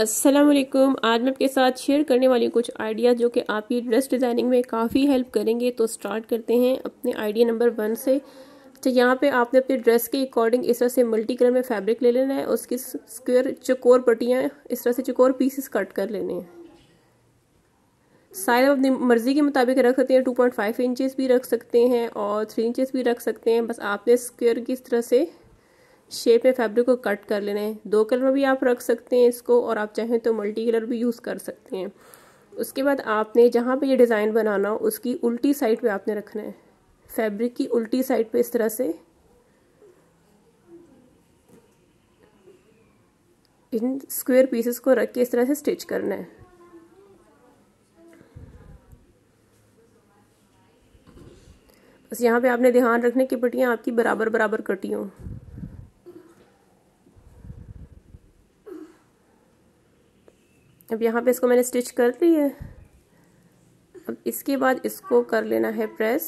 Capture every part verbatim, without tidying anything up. अस्सलामुअलैकुम। आज मैं आपके साथ शेयर करने वाली कुछ आइडियाज़ जो कि आपकी ड्रेस डिज़ाइनिंग में काफ़ी हेल्प करेंगे। तो स्टार्ट करते हैं अपने आइडिया नंबर वन से। तो यहाँ पे आपने अपने ड्रेस के अकॉर्डिंग इस तरह से मल्टी कलर में फैब्रिक ले लेना है, उसकी स्क्वायर चकोर पट्टियाँ इस तरह से चकोर पीसेस कट कर लेने हैं। साइज अपनी मर्ज़ी के मुताबिक रख सकते हैं, टू पॉइंट फाइव इंचज़ भी रख सकते हैं और थ्री इंचज़ भी रख सकते हैं। बस आपने स्क्वायर की इस तरह से शेप में फैब्रिक को कट कर लेना है। दो कलर में भी आप रख सकते हैं इसको, और आप चाहें तो मल्टी कलर भी यूज़ कर सकते हैं। उसके बाद आपने जहाँ पे ये डिज़ाइन बनाना हो उसकी उल्टी साइड पे आपने रखना है, फैब्रिक की उल्टी साइड पे इस तरह से इन स्क्वायर पीसेस को रख के इस तरह से स्टिच करना है। बस यहाँ पे आपने ध्यान रखना कि पट्टियाँ आपकी बराबर बराबर कटी हों। अब यहाँ पे इसको मैंने स्टिच कर ली है। अब इसके बाद इसको कर लेना है प्रेस,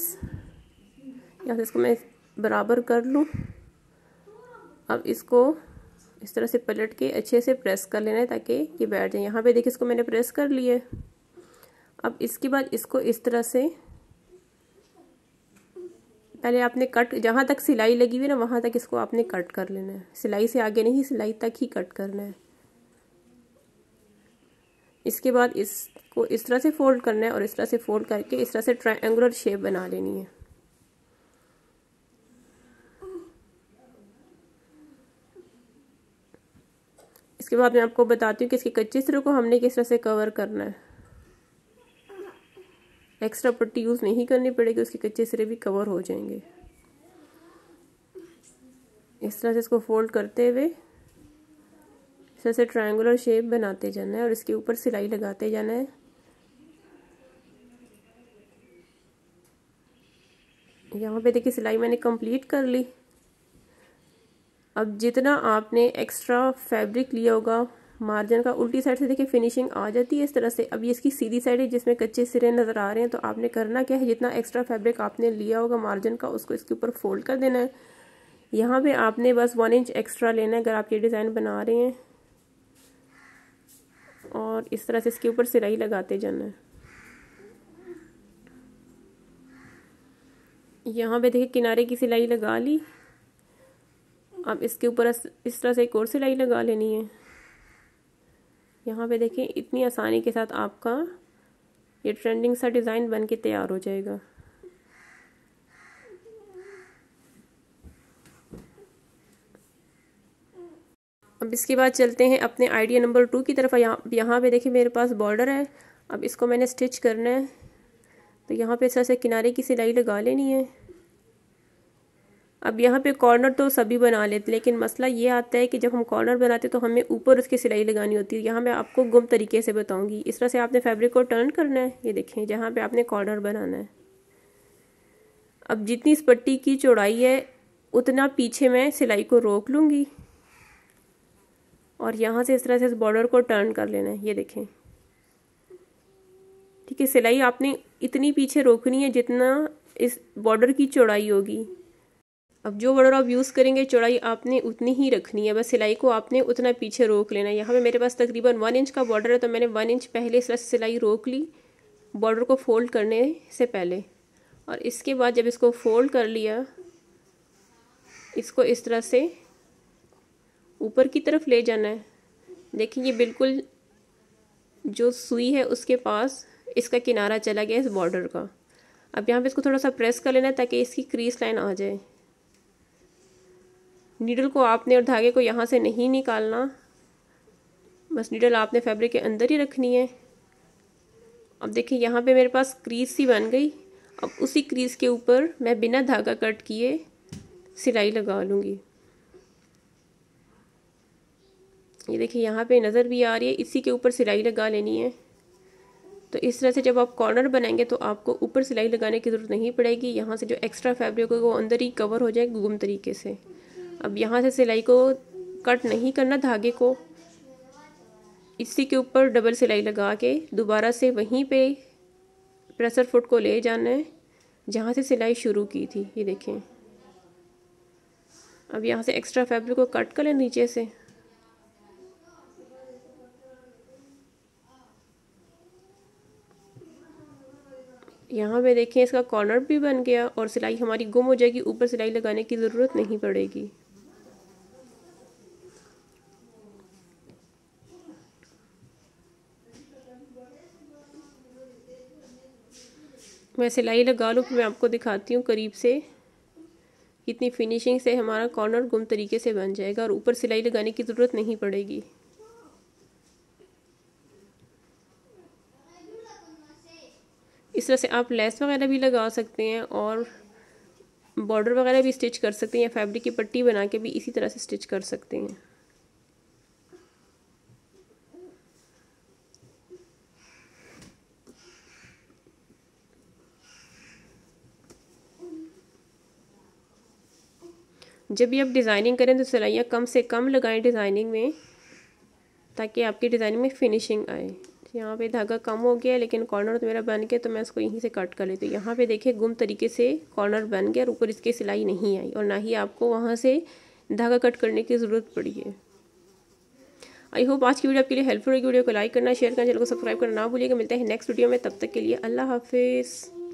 यहाँ से इसको मैं बराबर कर लूँ। अब इसको इस तरह से पलट के अच्छे से प्रेस कर लेना है ताकि ये बैठ जाए। यहाँ पे देखिए इसको मैंने प्रेस कर लिया है। अब इसके बाद इसको इस तरह से पहले आपने कट, जहाँ तक सिलाई लगी हुई ना वहाँ तक इसको आपने कट कर लेना है, सिलाई से आगे नहीं, सिलाई तक ही कट करना है। इसके बाद इसको इस तरह से फोल्ड करना है और इस तरह से फोल्ड करके इस तरह से ट्रायंगुलर शेप बना लेनी है। इसके बाद मैं आपको बताती हूँ कि इसके कच्चे सिरे को हमने किस तरह से कवर करना है। एक्स्ट्रा पट्टी यूज़ नहीं करनी पड़ेगी, उसके कच्चे सिरे भी कवर हो जाएंगे। इस तरह से इसको फोल्ड करते हुए जैसे ट्रायंगुलर शेप बनाते जाना है और इसके ऊपर सिलाई लगाते जाना है। यहाँ पे देखिए सिलाई मैंने कंप्लीट कर ली। अब जितना आपने एक्स्ट्रा फैब्रिक लिया होगा मार्जिन का, उल्टी साइड से देखिए फिनिशिंग आ जाती है इस तरह से। अब ये इसकी सीधी साइड है जिसमें कच्चे सिरे नज़र आ रहे हैं। तो आपने करना क्या है, जितना एक्स्ट्रा फैब्रिक आपने लिया होगा मार्जिन का उसको इसके ऊपर फोल्ड कर देना है। यहाँ पर आपने बस वन इंच एक्स्ट्रा लेना है अगर आप ये डिज़ाइन बना रहे हैं, और इस तरह से इसके ऊपर सिलाई लगाते जाना है। यहाँ पे देखिए किनारे की सिलाई लगा ली। अब इसके ऊपर इस तरह से एक और सिलाई लगा लेनी है। यहाँ पे देखिए इतनी आसानी के साथ आपका ये ट्रेंडिंग सा डिज़ाइन बन के तैयार हो जाएगा। अब इसके बाद चलते हैं अपने आइडिया नंबर टू की तरफ। यहाँ यहाँ पे देखिए मेरे पास बॉर्डर है। अब इसको मैंने स्टिच करना है, तो यहाँ पे इस तरह से किनारे की सिलाई लगा लेनी है। अब यहाँ पे कॉर्नर तो सभी बना लेते, लेकिन मसला ये आता है कि जब हम कॉर्नर बनाते तो हमें ऊपर उसकी सिलाई लगानी होती है। यहाँ मैं आपको गुम तरीके से बताऊँगी। इस तरह से आपने फैब्रिक को टर्न करना है, ये देखें जहाँ पर आपने कॉर्नर बनाना है। अब जितनी इस पट्टी की चौड़ाई है उतना पीछे मैं सिलाई को रोक लूँगी, और यहाँ से इस तरह से इस बॉर्डर को टर्न कर लेना है। ये देखें ठीक है, सिलाई आपने इतनी पीछे रोकनी है जितना इस बॉर्डर की चौड़ाई होगी। अब जो बॉर्डर आप यूज़ करेंगे चौड़ाई आपने उतनी ही रखनी है, बस सिलाई को आपने उतना पीछे रोक लेना है। यहाँ पे मेरे पास तकरीबन वन इंच का बॉर्डर है, तो मैंने वन इंच पहले इस तरह से सिलाई रोक ली बॉर्डर को फोल्ड करने से पहले। और इसके बाद जब इसको फोल्ड कर लिया, इसको इस तरह से ऊपर की तरफ ले जाना है। देखिए ये बिल्कुल जो सुई है उसके पास इसका किनारा चला गया इस बॉर्डर का। अब यहाँ पे इसको थोड़ा सा प्रेस कर लेना है ताकि इसकी क्रीज लाइन आ जाए। नीडल को आपने और धागे को यहाँ से नहीं निकालना, बस नीडल आपने फैब्रिक के अंदर ही रखनी है। अब देखिए यहाँ पे मेरे पास क्रीज सी बन गई। अब उसी क्रीज के ऊपर मैं बिना धागा कट किए सिलाई लगा लूँगी। ये देखिए यहाँ पे नज़र भी आ रही है, इसी के ऊपर सिलाई लगा लेनी है। तो इस तरह से जब आप कॉर्नर बनाएंगे तो आपको ऊपर सिलाई लगाने की ज़रूरत नहीं पड़ेगी। यहाँ से जो एक्स्ट्रा फैब्रिक होगा वो अंदर ही कवर हो जाएगा गुम तरीके से। अब यहाँ से सिलाई को कट नहीं करना, धागे को इसी के ऊपर डबल सिलाई लगा के दोबारा से वहीं पे प्रेशर फुट को ले जाना है जहाँ से सिलाई शुरू की थी। ये देखें अब यहाँ से एक्स्ट्रा फैब्रिक को कट कर लें नीचे से। यहाँ पे देखें इसका कॉलर भी बन गया और सिलाई हमारी गुम हो जाएगी, ऊपर सिलाई लगाने की ज़रूरत नहीं पड़ेगी। मैं सिलाई लगा लूँ फिर मैं आपको दिखाती हूँ करीब से। इतनी फिनिशिंग से हमारा कॉर्नर गुम तरीके से बन जाएगा और ऊपर सिलाई लगाने की ज़रूरत नहीं पड़ेगी। इस तरह से आप लेस वगैरह भी लगा सकते हैं और बॉर्डर वगैरह भी स्टिच कर सकते हैं या फैब्रिक की पट्टी बना के भी इसी तरह से स्टिच कर सकते हैं। जब भी आप डिज़ाइनिंग करें तो सिलाइयाँ कम से कम लगाएं डिज़ाइनिंग में, ताकि आपकी डिज़ाइनिंग में फिनिशिंग आए। यहाँ पे धागा कम हो गया लेकिन कॉर्नर तो मेरा बन गया, तो मैं इसको यहीं से कट कर लेती हूँ। यहाँ पे देखिए गुम तरीके से कॉर्नर बन गया और ऊपर इसकी सिलाई नहीं आई और ना ही आपको वहाँ से धागा कट करने की ज़रूरत पड़ी है। आई होप आज की वीडियो आपके लिए हेल्पफुल होगी। वीडियो को लाइक करना, शेयर करना, चैनल को सब्सक्राइब करना ना भूलिएगा। मिलते हैं नेक्स्ट वीडियो में, तब तक के लिए अल्लाह हाफिज़।